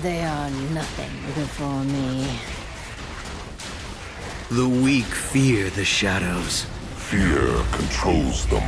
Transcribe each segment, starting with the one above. They are nothing before me. The weak fear the shadows. Fear controls them.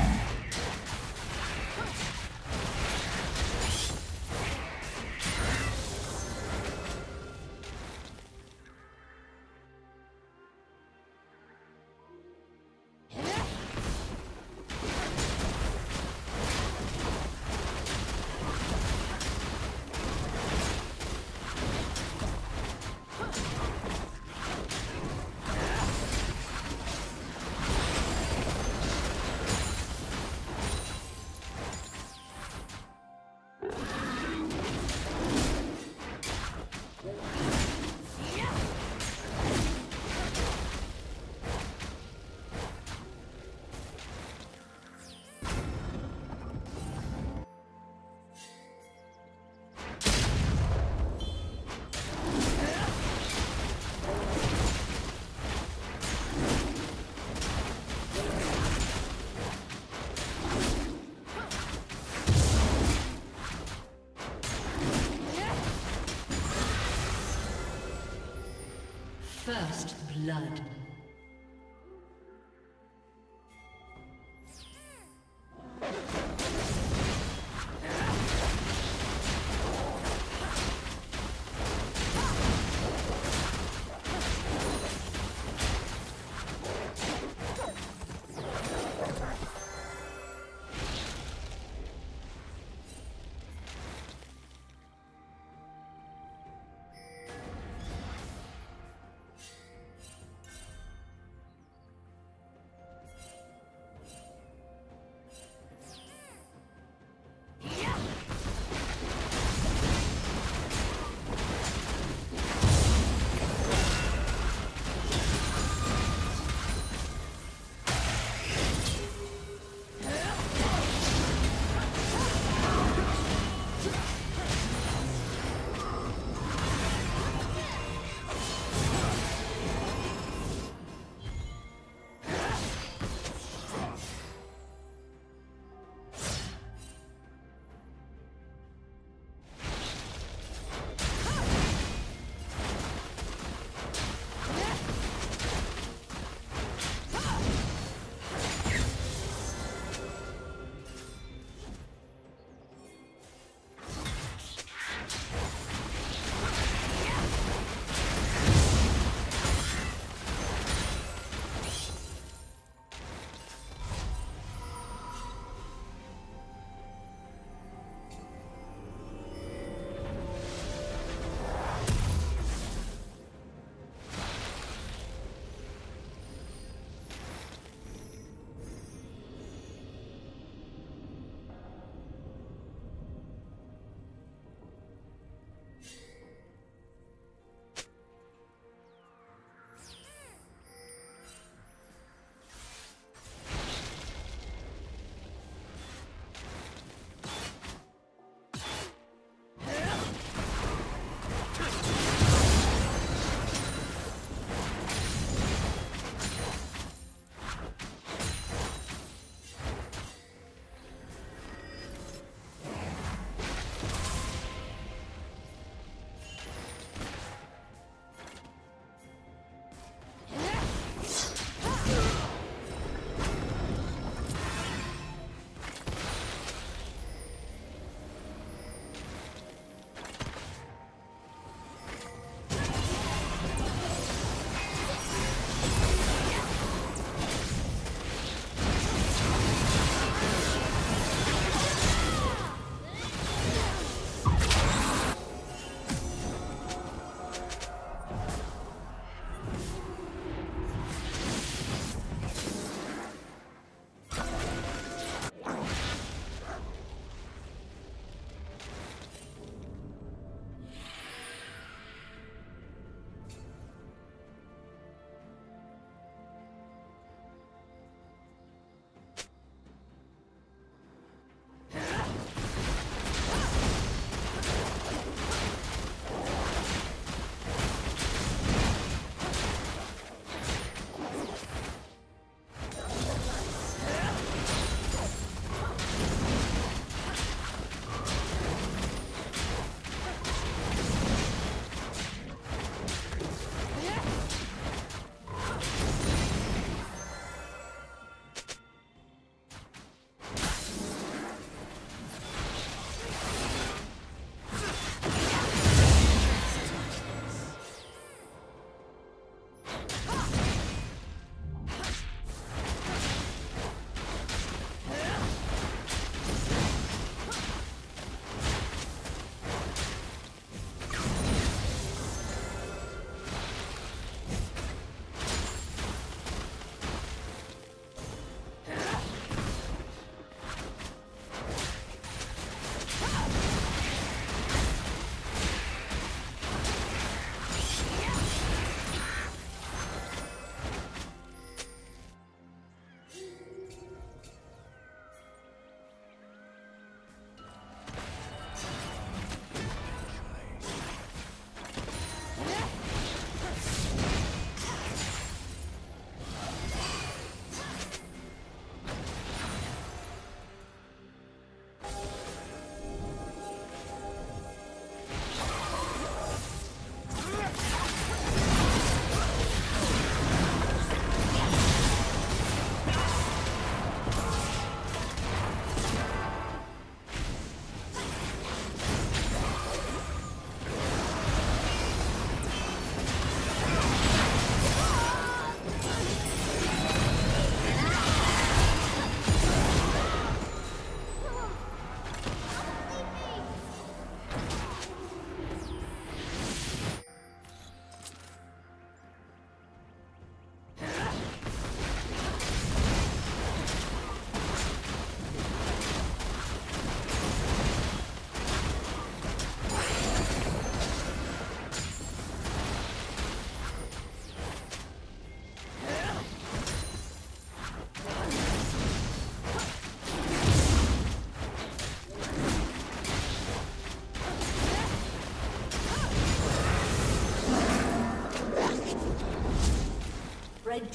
First blood.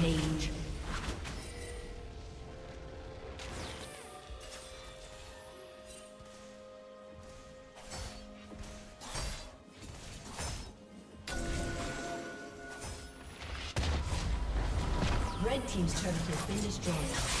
Page. Red team's turret has been destroyed.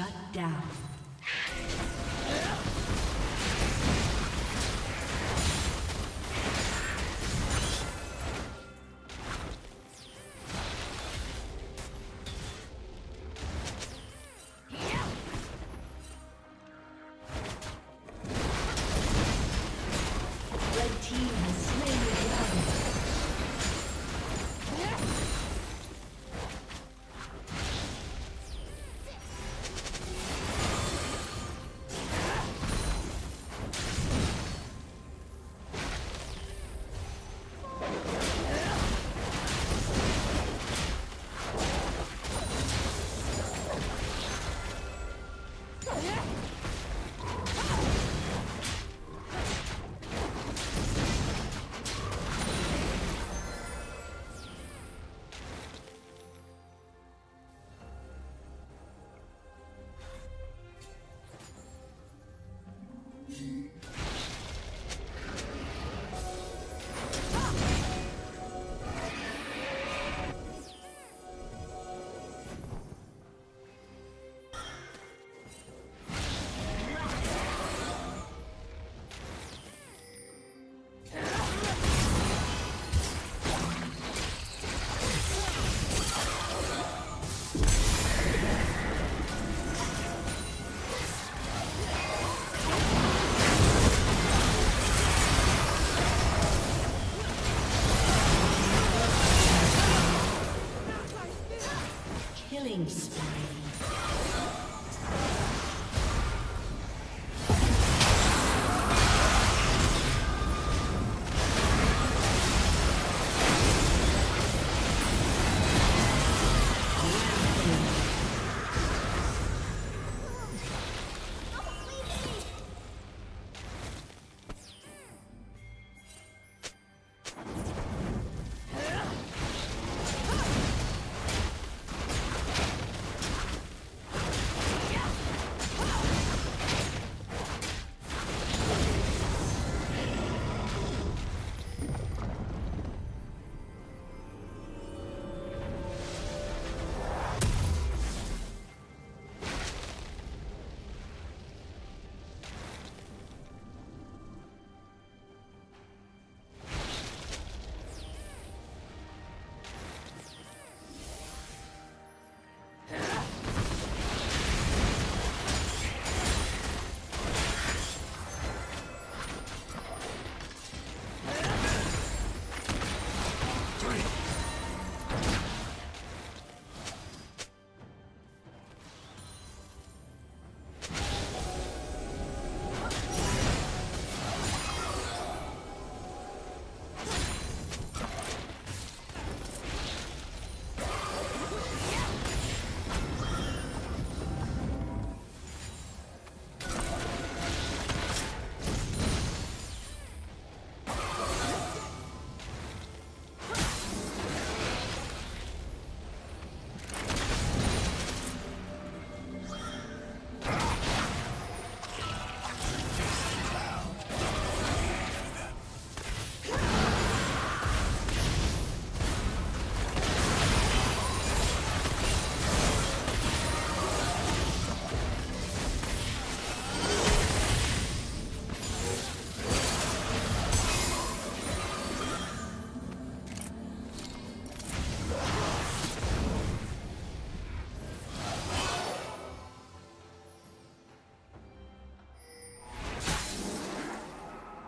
Shut down.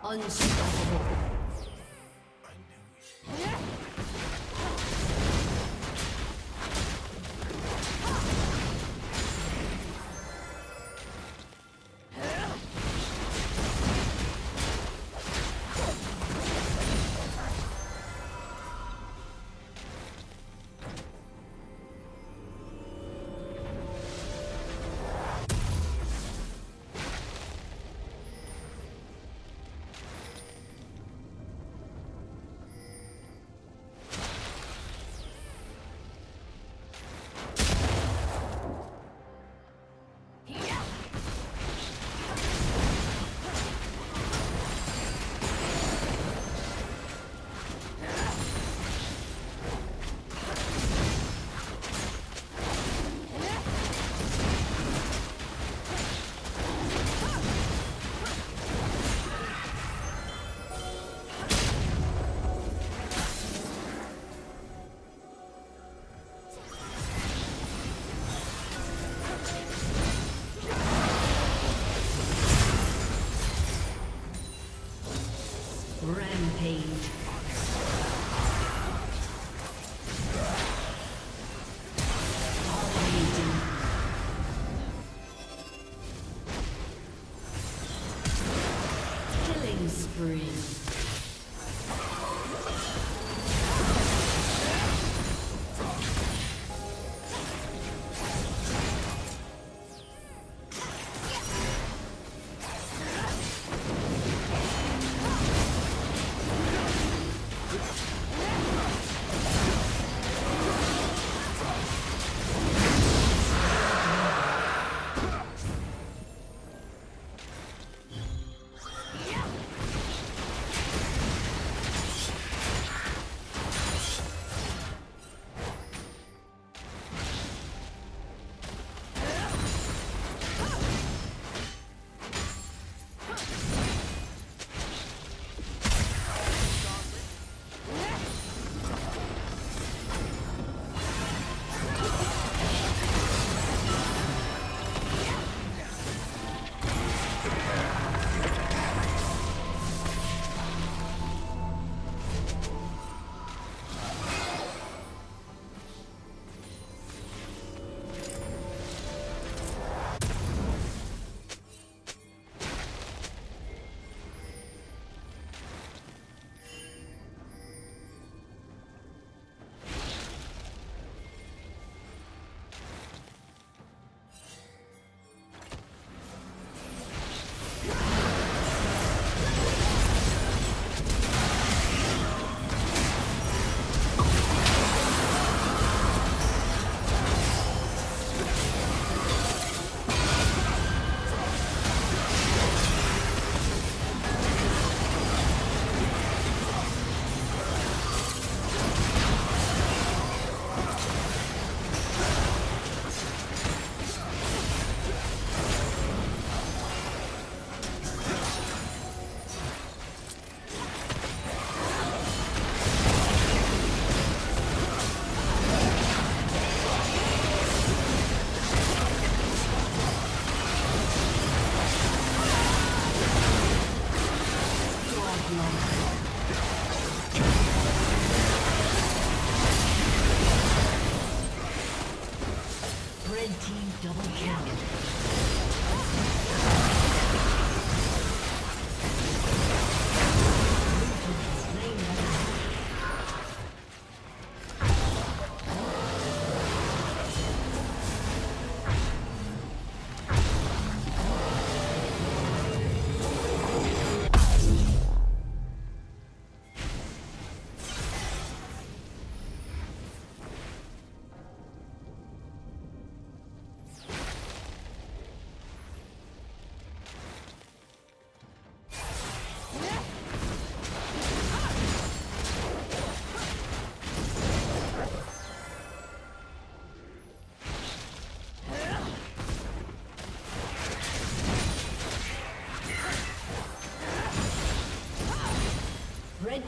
Unstoppable. double kill. Red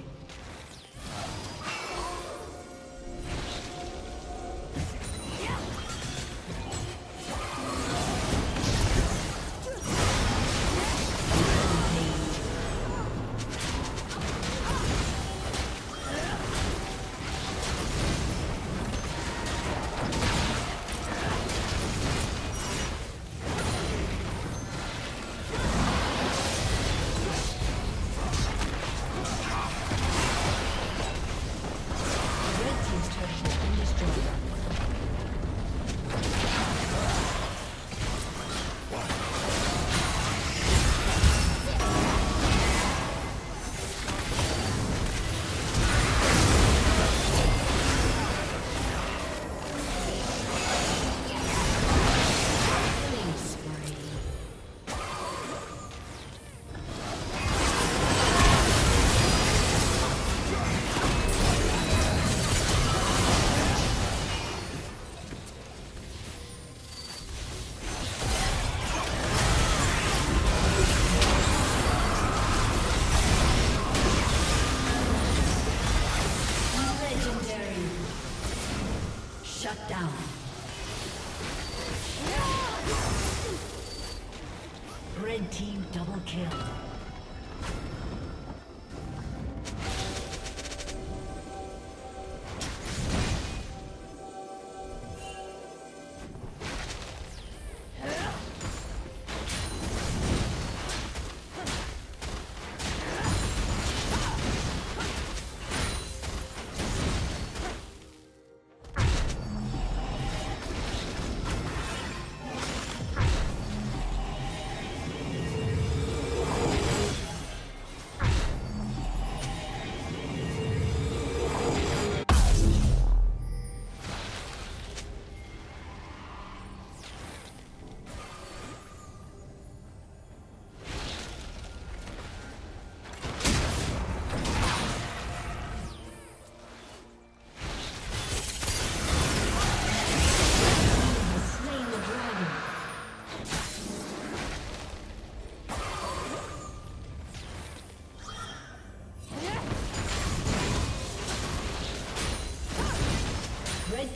Red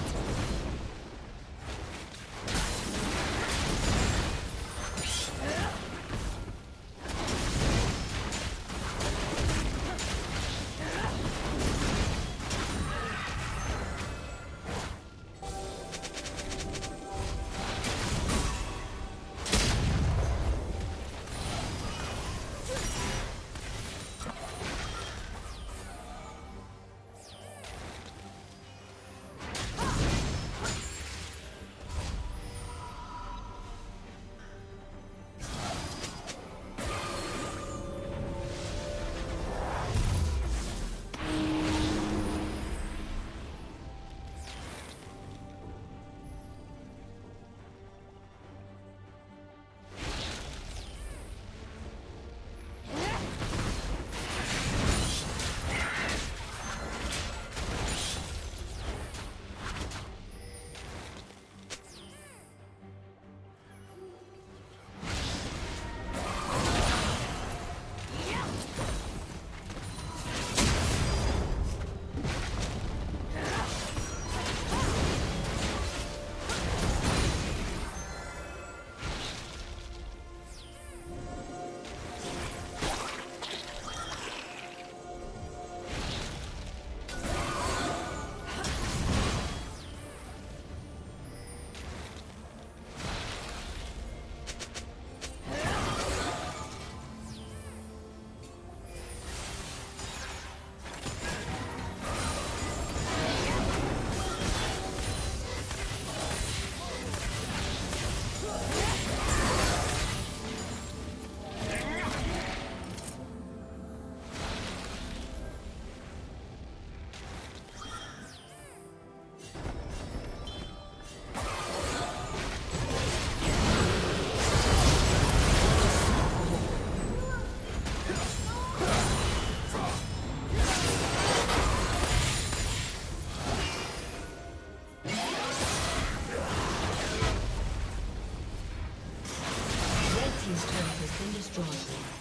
destroyed.